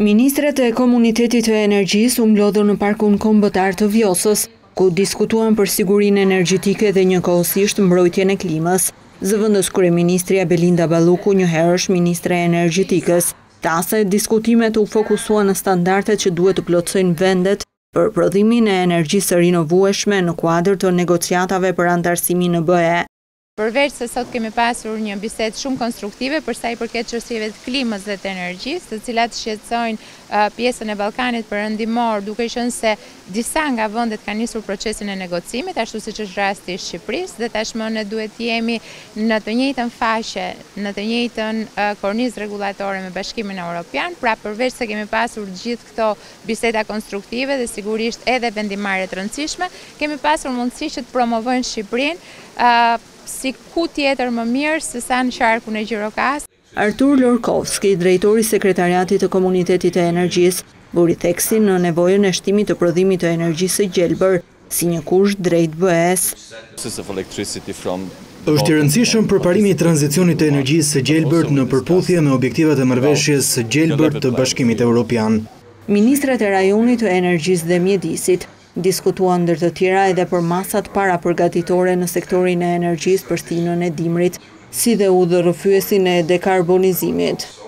Ministret e Komunitetit të Energjisë u mlodhën në parkun kombëtar të Vjosës, ku diskutuan për sigurinë energjetike dhe njëkohësisht mbrojtjen e klimës. Zëvendës kryeministrja Belinda Balluku njëherësh ministre e energjetikës. Tase diskutimet u fokusuan në standardet që duhet të plotësojnë vendet për prodhimin e energjisë rinovueshme në kuadër të negociatave për antarësimin në BE. Përveç se sot kemi pasur një bisedë shumë konstruktive për sa I përket çështjeve të klimës dhe të energjisë, të cilat shqetësojnë pjesën e Ballkanit Perëndimor, duke qenë se disa nga vendet kanë nisur procesin e negocimit, ashtu siç është rasti I Shqipërisë, dhe tashmë ne duhet të jemi në të njëjtën faqe, në të njëjtën kornizë rregullatore me Bashkimin Evropian, pra përveç se kemi pasur gjithë këto biseda konstruktive dhe sigurisht edhe vendimare të rëndësishme, kemi pasur mundësi që të promovojmë Shqipërinë si ku tjetër më mirë se sa në qarkun e Gjirokastër. Artur Lorkoski, drejtori sekretariatit të Komunitetit të Energjisë, bëri theksin në nevojën e shtimit të prodhimit të energjisë gjelbër si një kusht drejt BE-s. Është I rëndësishëm përparimi I tranzicionit të energjisë së gjelbër në përputhje me objektivat e marrëveshjes së gjelbër të Bashkimit Evropian. Ministrat e rajonit të energjisë dhe mjedisit diskutuan ndër të tjera edhe për masat para përgatitore në sektorin e energjisë për stinën e dimrit, si dhe udhërrëfyesin e dekarbonizimit.